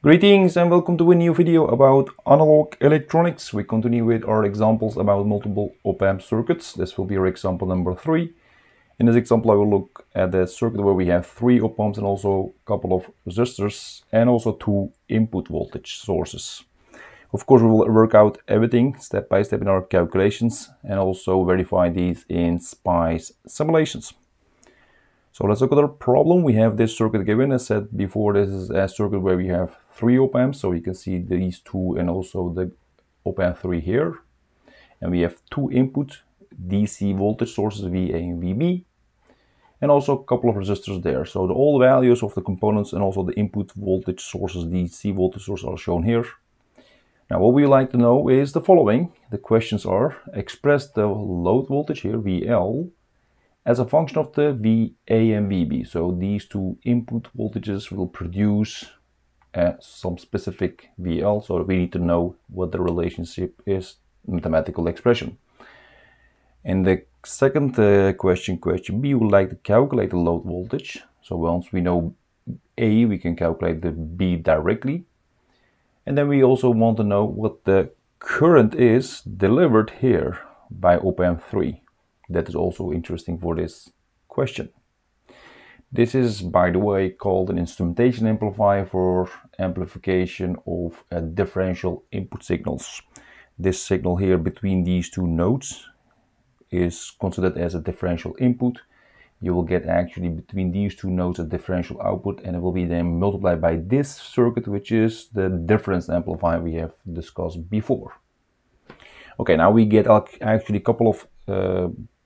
Greetings and welcome to a new video about analog electronics. We continue with our examples about multiple op-amp circuits. This will be our example number 3. In this example I will look at the circuit where we have 3 op-amps and also a couple of resistors and also 2 input voltage sources. Of course we will work out everything step by step in our calculations and also verify these in SPICE simulations. So let's look at our problem. We have this circuit given. As said before, this is a circuit where we have 3 op-amps. So you can see these 2 and also the op-amp 3 here. And we have 2 input DC voltage sources, VA and VB. And also a couple of resistors there. So all the values of the components and also the input voltage sources, DC voltage sources, are shown here. Now what we like to know is the following. The questions are: express the load voltage here, VL, as a function of the VA and VB. So these 2 input voltages will produce some specific VL, so we need to know what the relationship is, mathematical expression. And the second question B, we would like to calculate the load voltage. So once we know A, we can calculate the B directly. And then we also want to know what the current is delivered here by op-amp 3. That is also interesting for this question. This is, by the way, called an instrumentation amplifier for amplification of differential input signals. This signal here between these 2 nodes is considered as a differential input. You will get actually between these 2 nodes a differential output, and it will be then multiplied by this circuit, which is the difference amplifier we have discussed before. Okay, now we get actually a couple of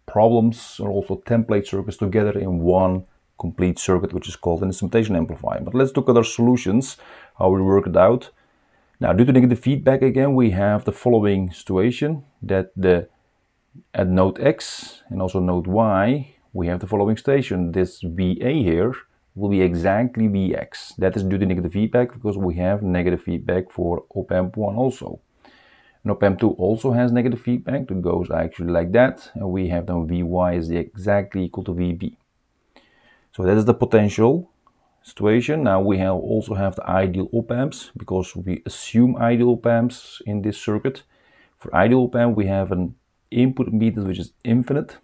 problems or also template circuits together in one complete circuit, which is called an instrumentation amplifier. But let's look at our solutions, how we work it out. Now, due to negative feedback again, we have the following situation, that at node X and also node Y, we have the following station. This VA here will be exactly VX. That is due to negative feedback because we have negative feedback for op-amp 1 also. And op-amp 2 also has negative feedback that goes actually like that, and we have then Vy is exactly equal to Vb. So that is the potential situation. Now we have also have the ideal op-amps, because we assume ideal op-amps in this circuit. For ideal op-amp we have an input impedance which is infinite.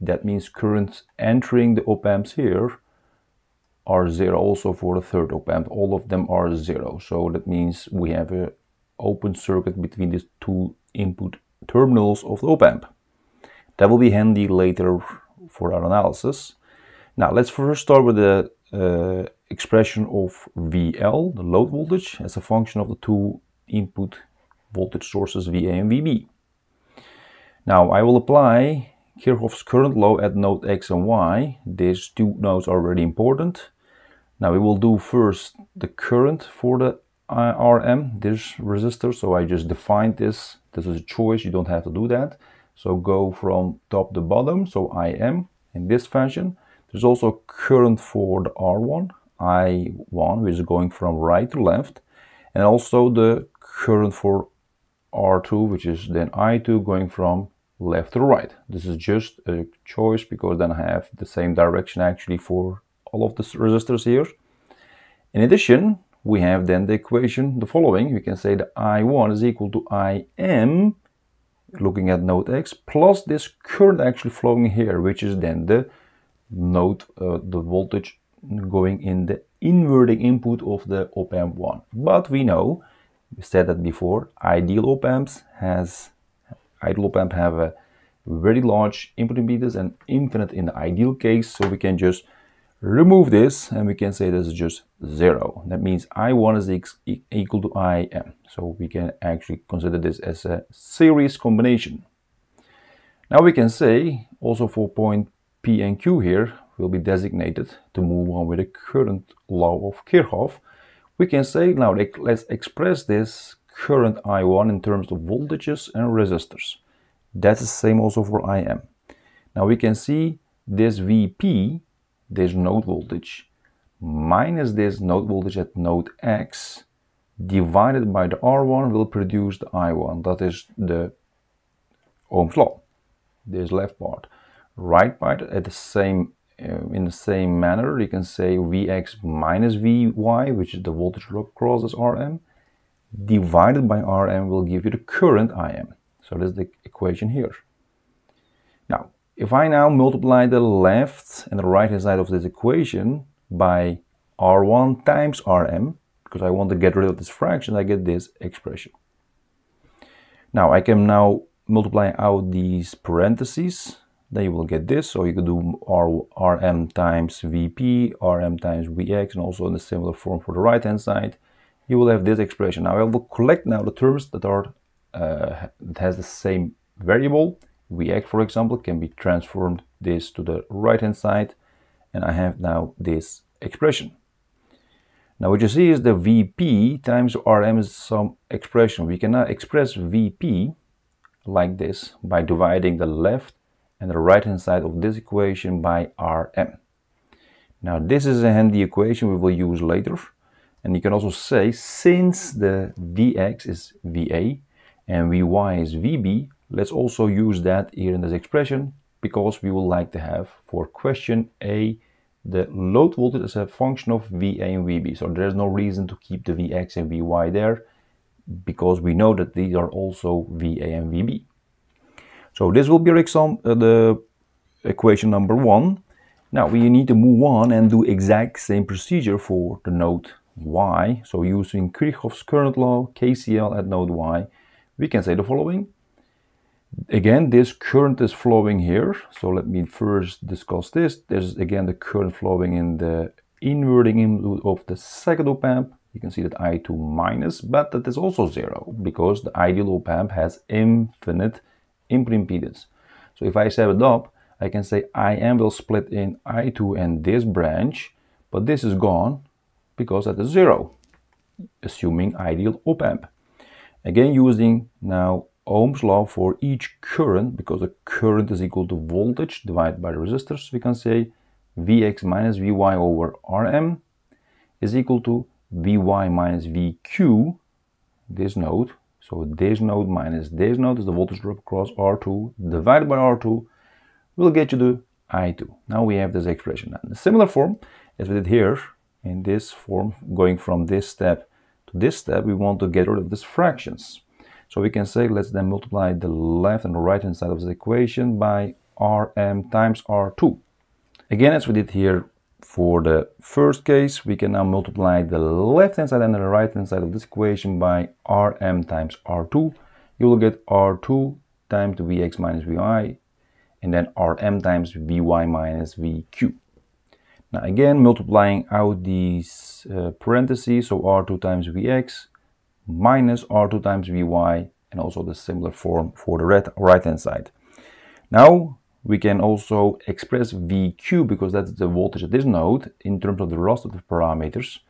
That means currents entering the op-amps here are 0 also for the third op-amp. All of them are 0, so that means we have a open circuit between these 2 input terminals of the op-amp. That will be handy later for our analysis. Now let's first start with the expression of VL, the load voltage, as a function of the 2 input voltage sources VA and VB. Now I will apply Kirchhoff's current law at node X and Y. These 2 nodes are really important. Now we will do first the current for the RM, this resistor, so I just defined this. This is a choice, you don't have to do that. So go from top to bottom, so IM in this fashion. There's also current for the R1, I1, which is going from right to left, and also the current for R2, which is then I2, going from left to right. This is just a choice because then I have the same direction actually for all of the resistors here. In addition, we have then the equation, the following. We can say the I1 is equal to IM, looking at node X, plus this current actually flowing here, which is then the node, the voltage going in the inverting input of the op-amp 1. But we know, we said that before, ideal op-amp have a very large input impedance and infinite in the ideal case, so we can just remove this and we can say this is just 0. That means I1 is equal to IM. So we can actually consider this as a series combination. Now we can say also for point P and Q here will be designated to move on with the current law of Kirchhoff. We can say now let's express this current I1 in terms of voltages and resistors. That's the same also for IM. Now we can see this VP, this node voltage, minus this node voltage at node X divided by the R1 will produce the I1. That is the Ohm's law, this left part. Right part at the same in the same manner, you can say Vx minus Vy, which is the voltage drop crosses Rm, divided by Rm will give you the current Im. So that's the equation here. Now, if I now multiply the left and the right hand side of this equation by R1 times Rm, because I want to get rid of this fraction, I get this expression. Now, I can now multiply out these parentheses, then you will get this. So you could do Rm times Vp, Rm times Vx, and also in a similar form for the right hand side, you will have this expression. Now I will collect now the terms that are that has the same variable. Vx, for example, can be transformed this to the right hand side, and I have now this expression. Now what you see is the Vp times Rm is some expression. We can now express Vp like this by dividing the left and the right hand side of this equation by Rm. Now this is a handy equation we will use later, and you can also say since the Vx is Va and Vy is Vb, let's also use that here in this expression, because we would like to have for question A the load voltage as a function of Va and Vb. So there's no reason to keep the Vx and Vy there, because we know that these are also Va and Vb. So this will be the equation number 1. Now we need to move on and do exact same procedure for the node Y. So using Kirchhoff's current law, KCL at node Y, we can say the following. Again, this current is flowing here. So let me first discuss this. There's again the current flowing in the inverting input of the second op-amp. You can see that I2 minus, but that is also 0, because the ideal op-amp has infinite input impedance. So if I set it up, I can say IM will split in I2 and this branch, but this is gone because that is 0, assuming ideal op-amp. Again, using now Ohm's law for each current, because the current is equal to voltage divided by the resistors, we can say Vx minus Vy over Rm is equal to Vy minus Vq, this node. So this node minus this node is the voltage drop across R2 divided by R2 will get you to I2. Now we have this expression. And a similar form as we did here, in this form, going from this step to this step, we want to get rid of these fractions. So we can say let's then multiply the left and the right hand side of this equation by Rm times R2. Again, as we did here for the first case, we can now multiply the left hand side and the right hand side of this equation by Rm times R2. You will get R2 times Vx minus Vy, and then Rm times Vy minus Vq. Now again, multiplying out these parentheses, so R2 times Vx minus R2 times Vy, and also the similar form for the right hand side. Now we can also express Vq, because that's the voltage at this node, in terms of the rest of the parameters.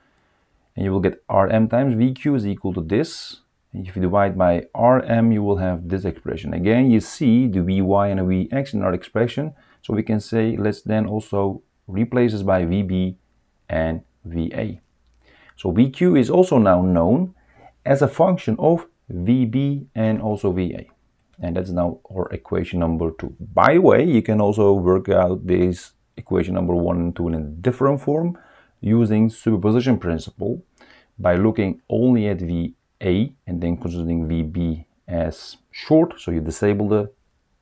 And you will get Rm times Vq is equal to this. And if you divide by Rm, you will have this expression. Again, you see the Vy and the Vx in our expression. So we can say, let's then also replace this by Vb and Va. So Vq is also now known as a function of Vb and also Va. And that's now our equation number 2. By the way, you can also work out this equation number 1 and 2 in a different form using superposition principle by looking only at VA and then considering VB as short. So you disable the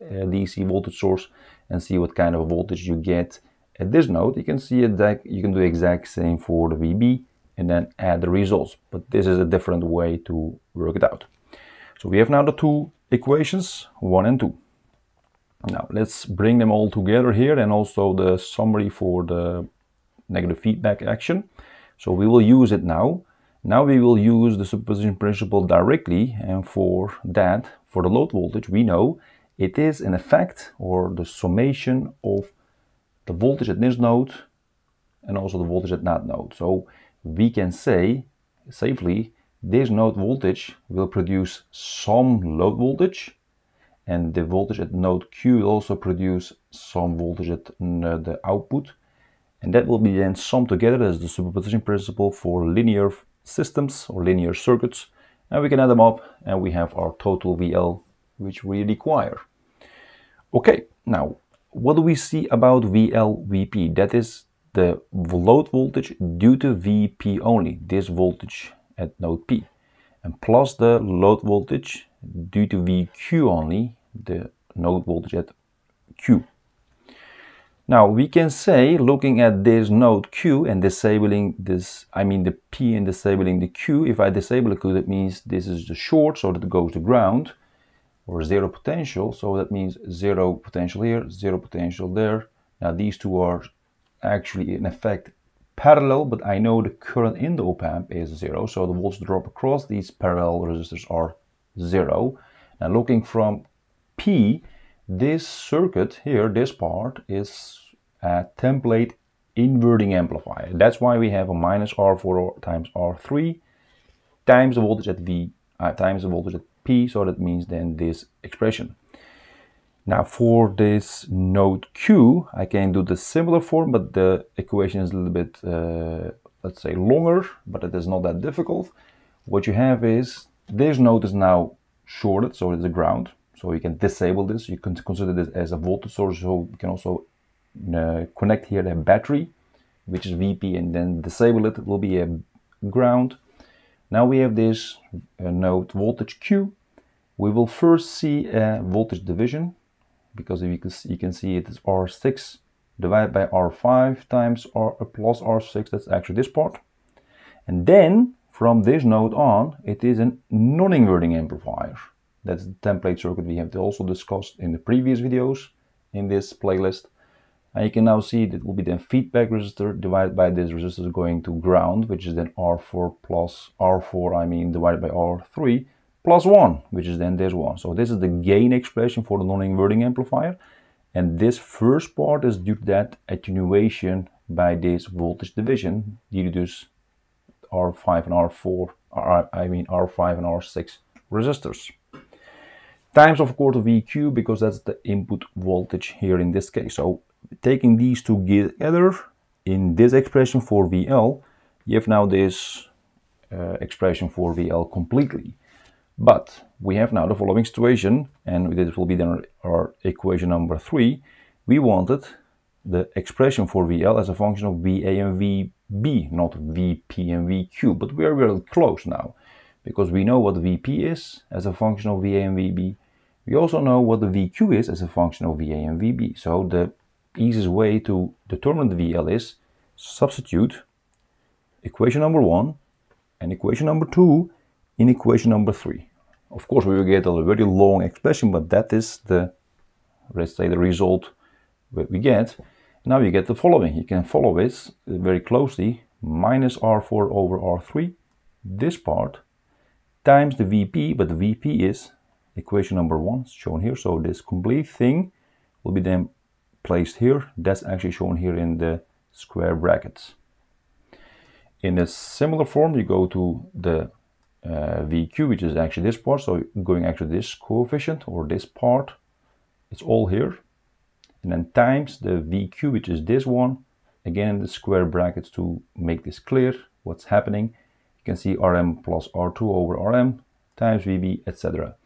DC voltage source and see what kind of voltage you get at this node. You can see that you can do the exact same for the VB and then add the results. But this is a different way to work it out. So we have now the two equations 1 and 2. Now let's bring them all together here, and also the summary for the negative feedback action. So we will use it now. Now we will use the superposition principle directly, and for that, for the load voltage, we know it is an effect or the summation of the voltage at this node and also the voltage at that node. So we can say safely this node voltage will produce some load voltage, and the voltage at node Q will also produce some voltage at the output, and that will be then summed together as the superposition principle for linear systems or linear circuits, and we can add them up and we have our total VL which we require. Okay, now what do we see about VLVP? That is the load voltage due to VP only, this voltage at node P, and plus the load voltage due to VQ only, the node voltage at Q. Now we can say, looking at this node Q and disabling this, I mean the P and disabling the Q, if I disable the Q, that means this is the short, so that goes to ground, or zero potential, so that means zero potential here, zero potential there. Now these two are actually in effect parallel, but I know the current in the op-amp is zero, so the voltage drop across these parallel resistors are zero. And looking from P, this circuit here, this part, is a template inverting amplifier. That's why we have a minus R4 times R3 times the voltage at V times the voltage at P, so that means then this expression. Now for this node Q, I can do the similar form, but the equation is a little bit, let's say, longer, but it is not that difficult. What you have is, this node is now shorted, so it's a ground, so you can disable this. You can consider this as a voltage source, so you can also connect here the battery, which is VP, and then disable it. It will be a ground. Now we have this node voltage Q. We will first see a voltage division, because you can see it is R6 divided by R5 times R plus R6, that's actually this part. And then from this node on, it is a non-inverting amplifier. That's the template circuit we have also discussed in the previous videos in this playlist. And you can now see that it will be then feedback resistor divided by this resistor going to ground, which is then R4 plus R4, I mean divided by R3 plus 1, which is then this one. So this is the gain expression for the non-inverting amplifier. And this first part is due to that attenuation by this voltage division due to this R5 and R4, R5 and R6 resistors. Times of course VQ, because that's the input voltage here in this case. So taking these two together in this expression for VL, you have now this expression for VL completely. But we have now the following situation, and this will be then our equation number 3. We wanted the expression for VL as a function of VA and VB, not VP and VQ. But we are really close now, because we know what VP is as a function of VA and VB. We also know what the VQ is as a function of VA and VB. So the easiest way to determine the VL is substitute equation number 1 and equation number 2 in equation number 3. Of course, we will get a very long expression, but that is the, let's say, the result that we get. Now you get the following. You can follow it very closely. Minus R4 over R3, this part, times the VP, but the VP is equation number 1 shown here. So this complete thing will be then placed here. That's actually shown here in the square brackets. In a similar form, you go to the VQ, which is actually this part, so going actually this coefficient or this part, it's all here, and then times the VQ, which is this one, again the square brackets to make this clear what's happening. You can see RM plus R2 over RM times VB, etc.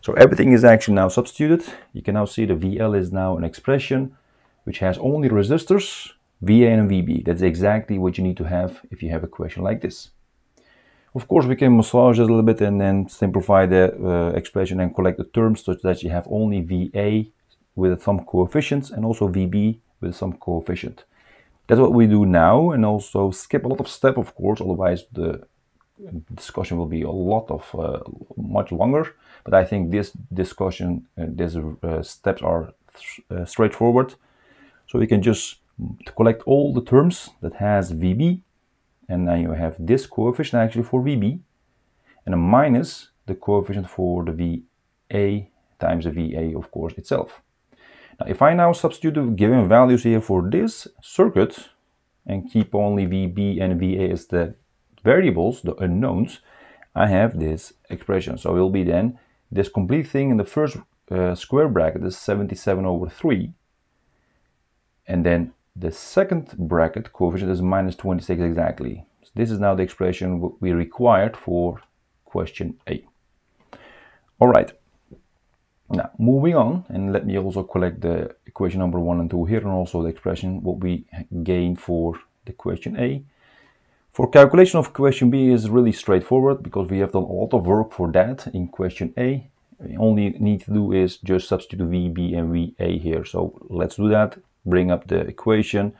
So everything is actually now substituted. You can now see the VL is now an expression which has only resistors VA and VB. That's exactly what you need to have if you have a question like this. Of course, we can massage it a little bit and then simplify the expression and collect the terms such that you have only VA with some coefficients and also VB with some coefficient. That's what we do now, and also skip a lot of steps, of course, otherwise the discussion will be a lot of much longer. But I think this discussion, these steps are straightforward. So you can just collect all the terms that has VB. And now you have this coefficient actually for VB, and a minus the coefficient for the VA times the VA, of course, itself. Now, if I now substitute the given values here for this circuit and keep only VB and VA as the variables, the unknowns, I have this expression. So it will be then this complete thing in the first square bracket is 77 over 3, and then the second bracket coefficient is minus 26 exactly. So this is now the expression we required for question A. All right. Now, moving on, and let me also collect the equation number 1 and 2 here, and also the expression what we gain for the question A. For calculation of question B is really straightforward, because we have done a lot of work for that in question A. We only need to do is just substitute VB and VA here. So let's do that. Bring up the equation.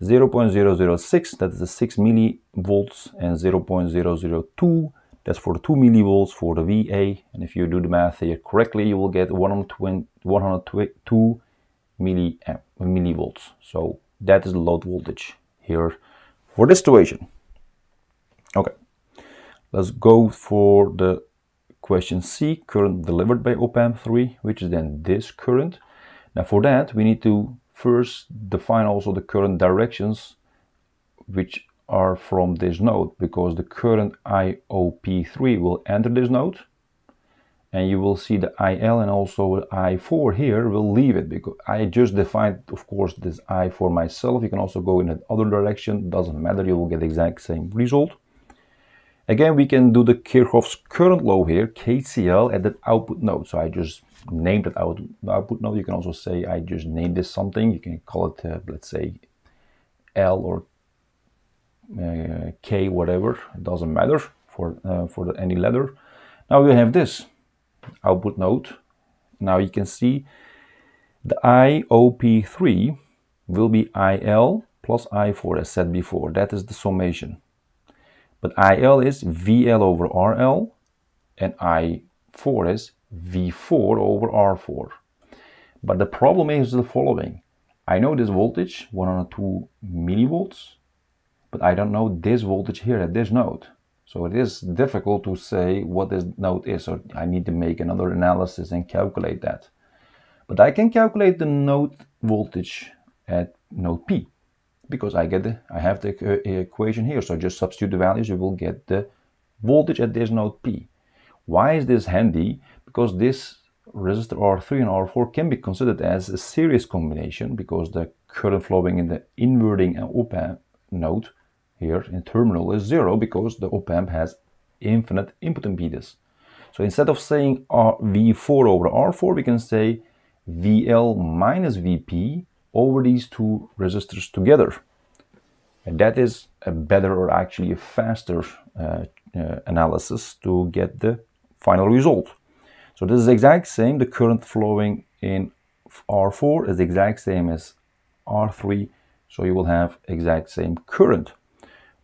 0.006, that is the 6 millivolts, and 0.002, that's for 2 millivolts for the VA. And if you do the math here correctly, you will get 102 millivolts. So that is the load voltage here for this situation. Okay, let's go for the question C, current delivered by op-amp 3, which is then this current. Now for that, we need to first define also the current directions, which are from this node, because the current IOP3 will enter this node, and you will see the IL and also I4 here will leave it, because I just defined, of course, this I for myself. You can also go in another direction, doesn't matter, you will get the exact same result. Again, we can do the Kirchhoff's current law here, KCL, at that output node. So I just named it output node. You can also say I just named this something. You can call it, let's say, L or K, whatever. It doesn't matter for any letter. Now we have this output node. Now you can see the IOP3 will be IL plus I4, as said before. That is the summation. But IL is VL over RL, and I4 is V4 over R4. But the problem is the following. I know this voltage, 102 millivolts, but I don't know this voltage here at this node. So it is difficult to say what this node is, so I need to make another analysis and calculate that. But I can calculate the node voltage at node P, because I have the equation here. So just substitute the values, you will get the voltage at this node P. Why is this handy? Because this resistor R3 and R4 can be considered as a series combination, because the current flowing in the inverting and op-amp node here in terminal is 0, because the op-amp has infinite input impedance. So instead of saying V4 over R4, we can say VL minus VP over these two resistors together, and that is a better, or actually a faster analysis to get the final result. So this is exact same, the current flowing in R4 is the exact same as R3, so you will have exact same current.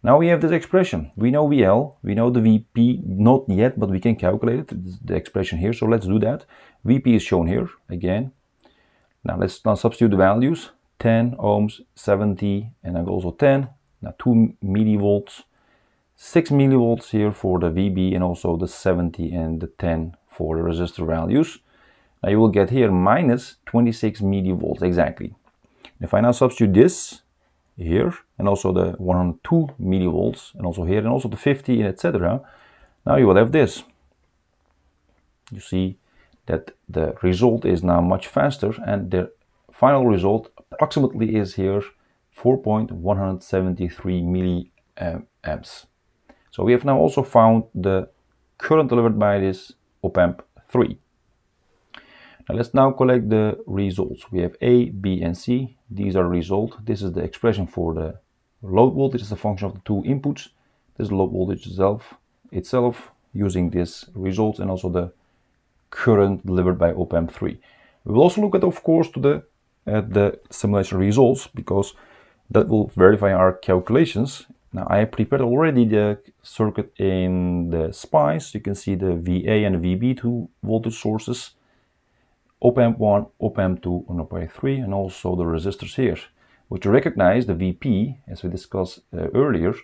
Now we have this expression, we know VL, we know the VP, not yet, but we can calculate it, the expression here, so let's do that. VP is shown here again. Now let's now substitute the values, 10 ohms, 70, and then also 10, now 2 millivolts, 6 millivolts here for the VB, and also the 70 and the 10 for the resistor values. Now you will get here minus 26 millivolts exactly. If I now substitute this here, and also the 102 millivolts, and also here, and also the 50, and etc., now you will have this. You see that the result is now much faster, and the final result approximately is here 4.173 milliamps. So we have now also found the current delivered by this op-amp 3. Now let's now collect the results. We have A, B, and C. These are result. This is the expression for the load voltage. It's a function of the two inputs. This is load voltage itself using this result, and also the current delivered by op-amp 3. We will also look at, of course, at the simulation results, because that will verify our calculations. Now I prepared already the circuit in the SPICE. You can see the VA and VB, two voltage sources, op-amp 1, op-amp 2, and op-amp 3, and also the resistors here, which recognize the VP, as we discussed earlier,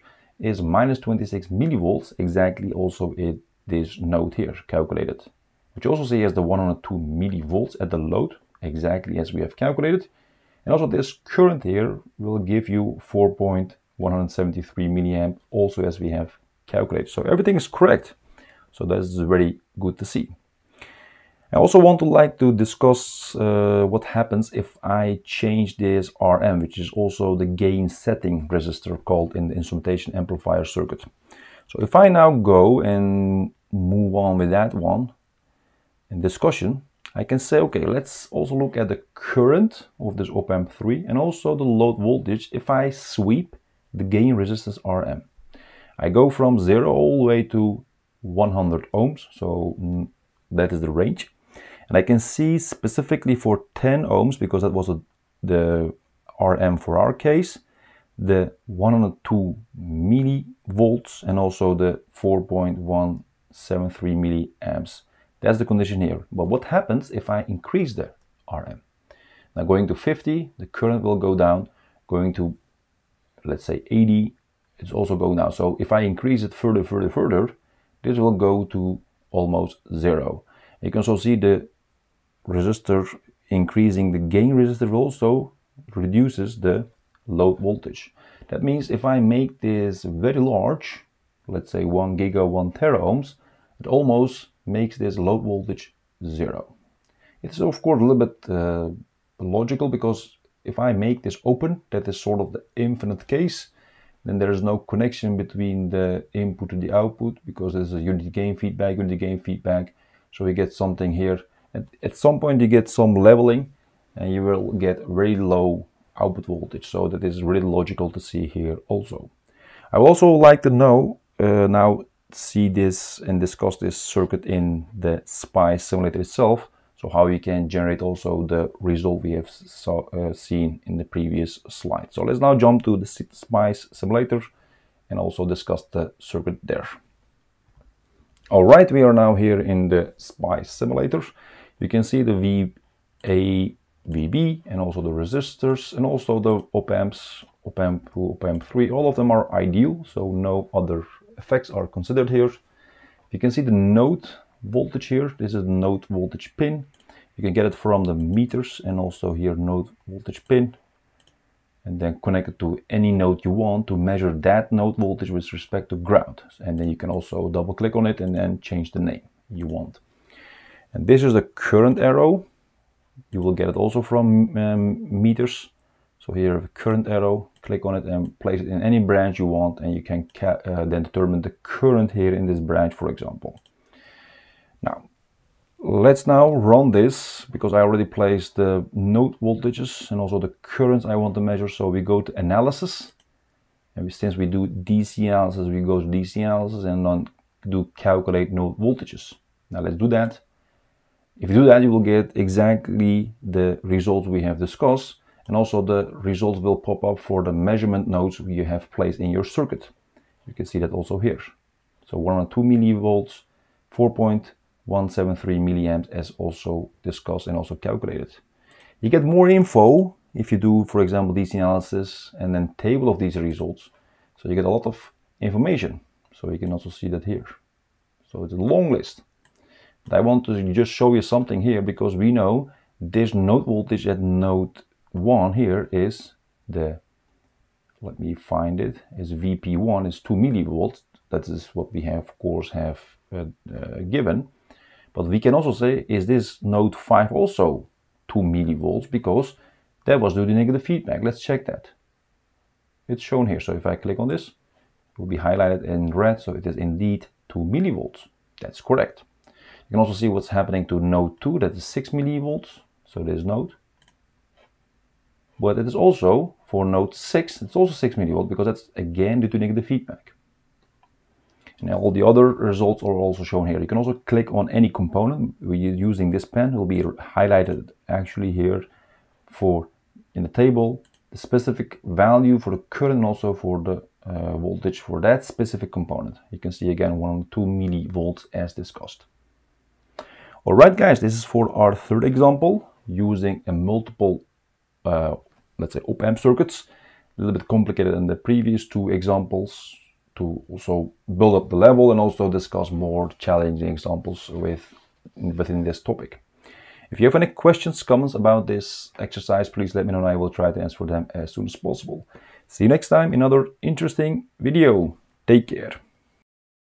is minus 26 millivolts exactly, also in this node here calculated. Which also see as the 102 millivolts at the load, exactly as we have calculated. And also this current here will give you 4.173 milliamp, also as we have calculated. So everything is correct. So that is very good to see. I also want to discuss what happens if I change this RM, which is also the gain setting resistor called in the instrumentation amplifier circuit. So if I now go and move on with that one, in discussion, I can say, okay, let's also look at the current of this op-amp 3 and also the load voltage if I sweep the gain resistance RM. I go from 0 all the way to 100 ohms, so that is the range. And I can see specifically for 10 ohms, because that was the RM for our case, the 102 millivolts and also the 4.173 milliamps. That's the condition here. But what happens if I increase the RM? Now going to 50, the current will go down. Going to, let's say 80, it's also going down. So if I increase it further, this will go to almost zero. You can also see the resistor increasing, the gain resistor also reduces the load voltage. That means if I make this very large, let's say 1 giga 1 tera ohms, it almost makes this load voltage zero. It's of course a little bit logical, because if I make this open, that is sort of the infinite case, then there is no connection between the input and the output, because there's a unity gain feedback. So we get something here, and at some point you get some leveling and you will get very low output voltage. So that is really logical to see here also. I would also like to know now see this and discuss this circuit in the SPICE simulator itself. So how you can generate also the result we have seen in the previous slide. So let's now jump to the SPICE simulator and also discuss the circuit there. All right, we are now here in the SPICE simulator. You can see the VA, VB, and also the resistors, and also the op-amps, op-amp 2, op-amp 3. All of them are ideal, so no other effects are considered here. You can see the node voltage here. This is the node voltage pin. You can get it from the meters, and also here node voltage pin, and then connect it to any node you want to measure that node voltage with respect to ground. And then you can also double click on it and then change the name you want. And this is the current arrow. You will get it also from meters. So here the current arrow, click on it and place it in any branch you want, and you can then determine the current here in this branch, for example. Now let's now run this, because I already placed the node voltages and also the currents I want to measure. So we go to analysis, and since we do DC analysis, we go to DC analysis and then do calculate node voltages. Now let's do that. If you do that, you will get exactly the results we have discussed, and also the results will pop up for the measurement nodes you have placed in your circuit. You can see that also here. So 102 millivolts, 4.173 milliamps, as also discussed and also calculated. You get more info if you do, for example, DC analysis and then table of these results. So you get a lot of information. So you can also see that here. So it's a long list. I want to just show you something here, because we know this node voltage at node 1 here is the, let me find it, is VP1 is 2 millivolts. That is what we have, of course, have given. But we can also say, is this node 5 also 2 millivolts, because that was due to negative feedback. Let's check that. It's shown here. So if I click on this, it will be highlighted in red. So it is indeed 2 millivolts. That's correct. You can also see what's happening to node 2, that is 6 millivolts, so there's node. But it is also, for node 6, it's also 6 millivolts, because that's again due to negative feedback. And all the other results are also shown here. You can also click on any component. We're using this pen, it will be highlighted actually here for in the table, the specific value for the current and also for the voltage for that specific component. You can see again 102 millivolts as discussed. Alright guys, this is for our third example using a multiple, let's say, op-amp circuits. A little bit complicated than the previous two examples, to also build up the level and also discuss more challenging examples within this topic. If you have any questions, comments about this exercise, please let me know and I will try to answer them as soon as possible. See you next time in another interesting video. Take care.